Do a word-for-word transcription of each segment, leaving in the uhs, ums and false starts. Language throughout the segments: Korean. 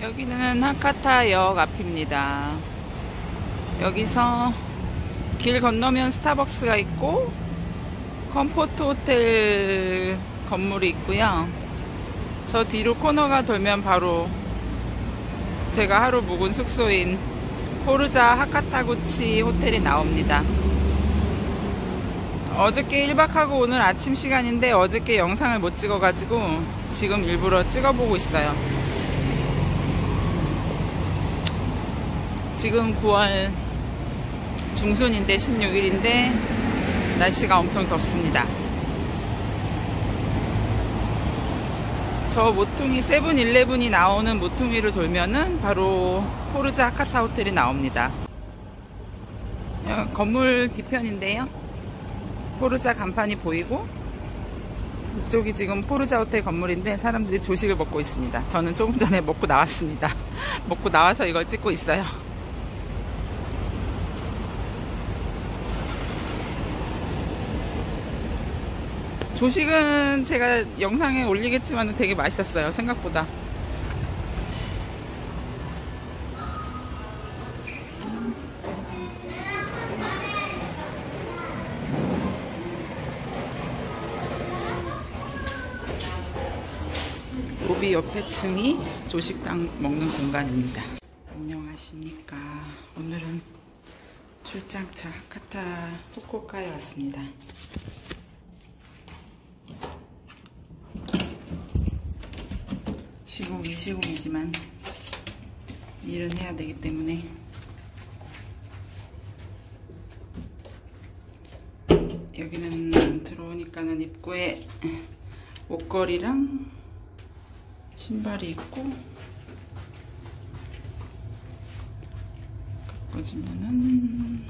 여기는 하카타역 앞입니다. 여기서 길 건너면 스타벅스가 있고 컴포트 호텔 건물이 있고요. 저 뒤로 코너가 돌면 바로 제가 하루 묵은 숙소인 포르자 하카타구치 호텔이 나옵니다. 어저께 일 박하고 오늘 아침 시간인데 어저께 영상을 못 찍어가지고 지금 일부러 찍어보고 있어요. 지금 구월 중순인데 십육 일인데 날씨가 엄청 덥습니다. 저 모퉁이 세븐일레븐이 나오는 모퉁이를 돌면은 바로 포르자 하카타 호텔이 나옵니다. 건물 뒤편인데요. 포르자 간판이 보이고 이쪽이 지금 포르자 호텔 건물인데 사람들이 조식을 먹고 있습니다. 저는 조금 전에 먹고 나왔습니다. 먹고 나와서 이걸 찍고 있어요. 조식은 제가 영상에 올리겠지만 되게 맛있었어요. 생각보다. 로비 옆에 층이 조식당 먹는 공간입니다. 안녕하십니까. 오늘은 출장차 하카타 후쿠오카에 왔습니다. 시공이 시공이지만 일은 해야 되기 때문에 여기는 들어오니까는 입구에 옷걸이랑 신발이 있고 가꿔지면은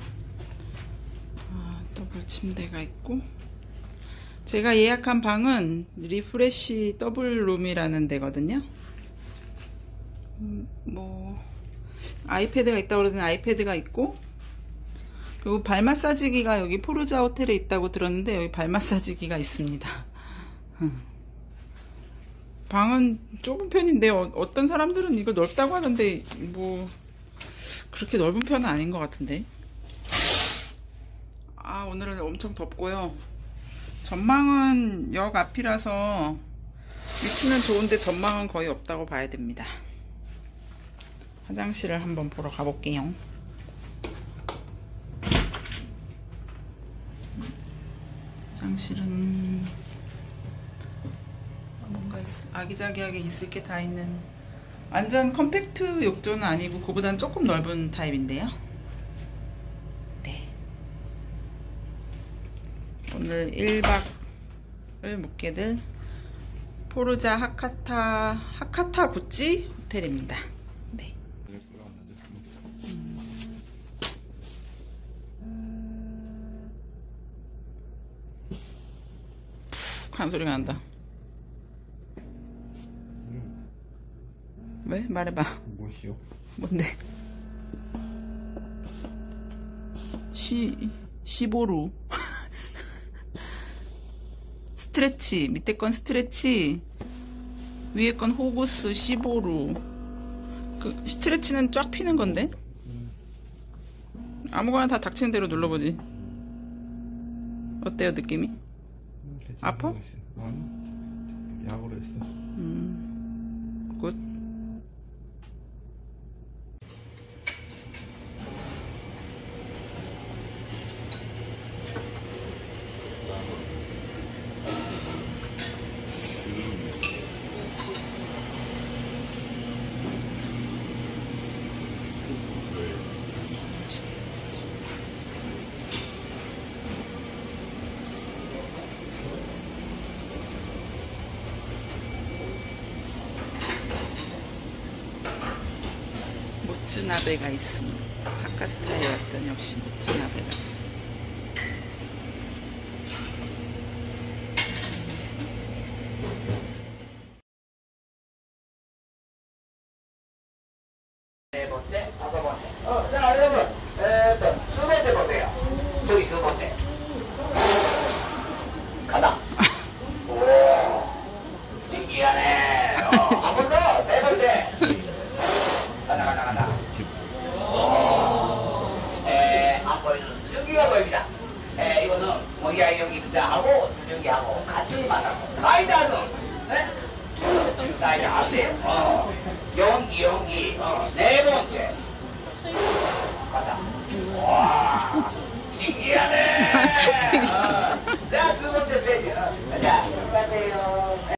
아, 더블 침대가 있고 제가 예약한 방은 리프레쉬 더블룸이라는 데거든요. 음, 뭐 아이패드가 있다고 그러더니 아이패드가 있고 그리고 발 마사지기가 여기 포르자 호텔에 있다고 들었는데 여기 발 마사지기가 있습니다. 방은 좁은 편인데 어, 어떤 사람들은 이거 넓다고 하던데 뭐 그렇게 넓은 편은 아닌 것 같은데. 아 오늘은 엄청 덥고요. 전망은 역 앞이라서 위치는 좋은데 전망은 거의 없다고 봐야 됩니다. 화장실을 한번 보러 가볼게요. 화장실은 뭔가 아기자기하게 있을 게 다 있는 완전 컴팩트 욕조는 아니고 그보다는 조금 넓은 타입인데요. 오늘 일 박을 묵게 된 포르자 하카타 하카타구치 호텔입니다. 네. 푹 하는 소리가 난다. 왜? 말해봐. 뭐시오? 뭔데? 시 시보루. 스트레치, 밑에 건 스트레치, 위에 건 호구스, 시보루. 그 스트레치는 쫙 피는 건데? 아무거나 다 닥치는 대로 눌러보지. 어때요, 느낌이? 음, 아파? 아니, 약으로 했어. 음, 굿. 모츠나베가 있습니다. 하카타에 왔더니 역시 모츠나베가 있습니다. 네 번째, 다섯 번째. 어, 자, 여러분, 에, 두 번째 보세요. 저기 두 번째. 간다. 오, 신기하네. 어, 한 번 더, 세 번째. 여기가 보입니다. 예, 이거는 모기야 여기 부자하고 설경기하고 같이 만나고 라이다는 네? 좀 쌓이지 않대요. 어. 연기 연기 어. 네 번째 가자.